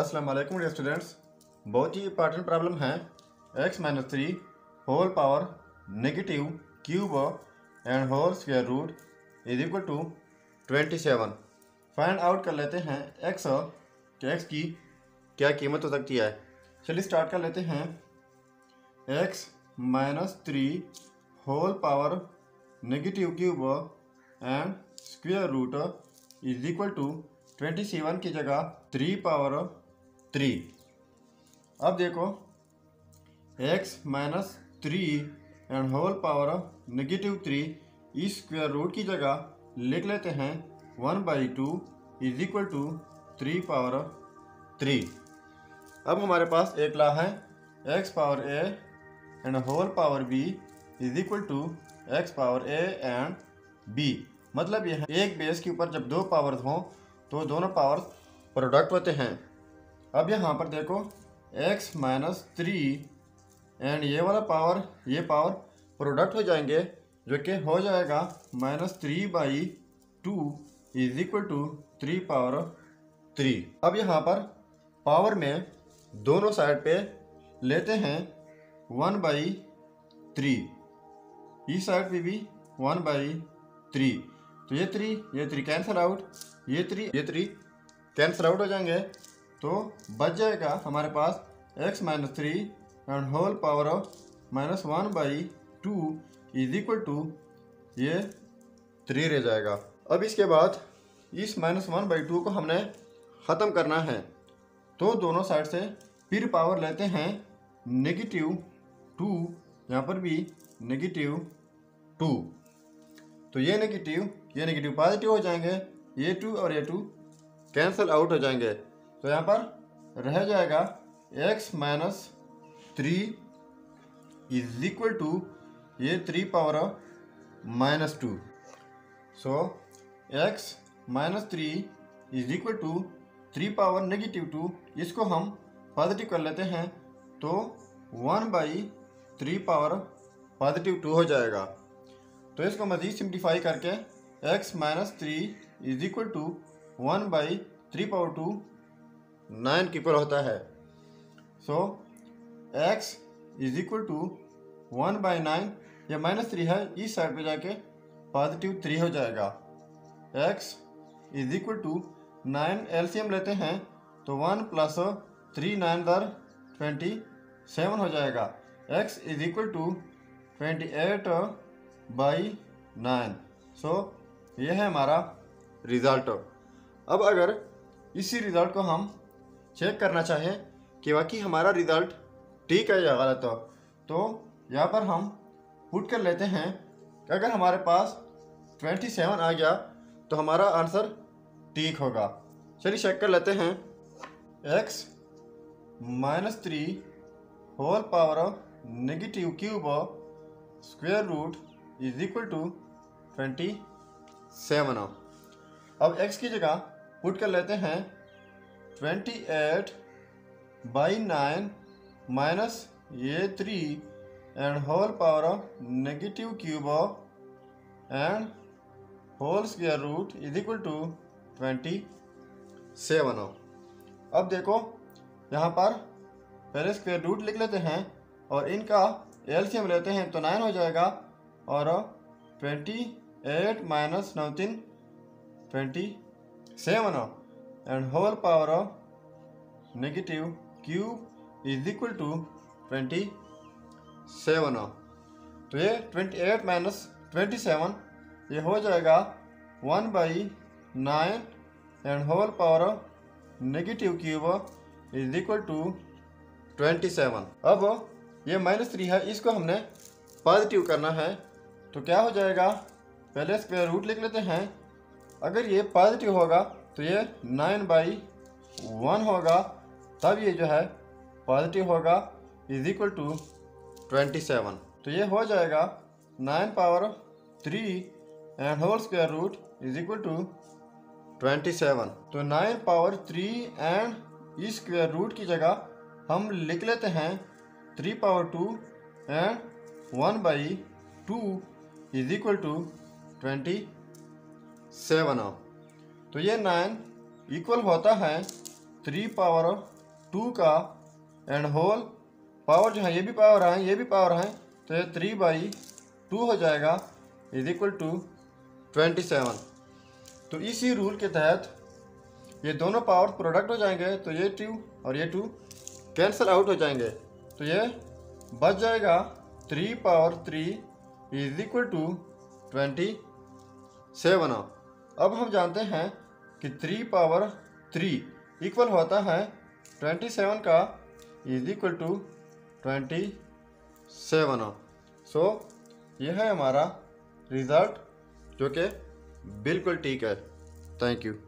अस्सलाम वालेकुम dear students. बहुत ही इंपॉर्टेंट प्रॉब्लम है x-3 whole power negative cube and whole square root is equal to 27। Find out कर लेते हैं x की क्या कीमत हो सकती है। चलिए स्टार्ट कर लेते हैं। x-3 whole power negative cube and square root is equal to 27 की जगह 3 पावर 3। अब देखो x-3 and whole power negative 3 इस स्क्वायर रूट की जगह लिख लेते हैं 1/2 इज इक्वल टू 3 पावर 3। अब हमारे पास एक ला है x power a and whole power b is equal to x power a and b। मतलब यह एक बेस के ऊपर जब दो पावर्स हों तो दोनों पावर्स प्रोडक्ट होते हैं। अब यहाँ पर देखो x-3 एंड ये वाला पावर ये पावर प्रोडक्ट हो जाएंगे, जो कि हो जाएगा -3/2 इज इक्वल टू 3 पावर 3। अब यहाँ पर पावर में दोनों साइड पे लेते हैं 1/3, इस साइड पे भी 1/3। तो ये 3 कैंसिल आउट, ये 3 कैंसिल आउट हो जाएंगे, तो बच जाएगा हमारे पास x-3 and whole power -1/2 is equal to ये 3 रह जाएगा। अब इसके बाद इस -1/2 को हमने ख़त्म करना है, तो दोनों साइड से फिर पावर लेते हैं -2, यहाँ पर भी -2। तो ये नेगेटिव पॉजिटिव हो जाएंगे, ये 2 और ये 2 कैंसिल आउट हो जाएंगे। तो यहाँ पर रह जाएगा x-3 इज इक्वल टू ये 3 power -2। So x-3 is equal to 3 power -2, इसको हम पॉजिटिव कर लेते हैं तो 1/3 पावर +2 हो जाएगा। तो इसको मज़ीद सिंप्लीफाई करके x-3 is equal to 1/3 power 2 9 की पर होता है। So x is equal to 1/9, यह -3 है, इस साइड पे जाके +3 हो जाएगा। x is equal to 9 LCM लेते हैं तो 1 + 3 9 = 27 हो जाएगा। x is equal to 28/9। So यह है हमारा रिज़ल्ट। अब अगर इसी रिज़ल्ट को हम चेक करना चाहें कि वाकई हमारा रिज़ल्ट ठीक है या गलत हो, तो यहाँ पर हम पुट कर लेते हैं कि अगर हमारे पास 27 आ गया तो हमारा आंसर ठीक होगा। चलिए चेक कर लेते हैं। x-3 whole power negative cube square root is equal to 27। अब x की जगह पुट कर लेते हैं 28/9 -3 and whole power negative cube and whole square root is equal to 27। अब देखो यहाँ पर पहले स्क्वायर रूट लिख लेते हैं और इनका एलसीएम लेते हैं तो 9 हो जाएगा, और 28 - 9 27 and whole power negative cube is equal to 27। तो ये 28 - 27 ये हो जाएगा 1/9 and whole power negative cube is equal to 27। अब ये -3 है, इसको हमने पॉजिटिव करना है तो क्या हो जाएगा, पहले स्क्वायर रूट लिख लेते हैं। अगर ये पॉजिटिव होगा तो ये 9/1 होगा, तब ये जो है पॉजिटिव होगा इज इक्वल टू 27। तो ये हो जाएगा 9/3 and whole square root is equal to 27। तो 9/3 एंड इस स्क्वायर रूट की जगह हम लिख लेते हैं 3 power 2 and 1/2 is equal to 27। तो ये 9 इक्वल होता है 3 पावर 2 का एंड होल पावर जो है ये भी पावर है ये भी पावर है, तो ये 3/2 हो जाएगा इज इक्वल टू 27। तो इसी रूल के तहत ये दोनों पावर प्रोडक्ट हो जाएंगे, तो ये 2 और ये 2 कैंसिल आउट हो जाएंगे, तो ये बच जाएगा 3/3 इज इक्वल टू 27। अब हम जानते हैं कि 3/3 इक्वल होता है 27 का इज इक्वल टू 27। सो यह है हमारा रिज़ल्ट जो कि बिल्कुल ठीक है। Thank you.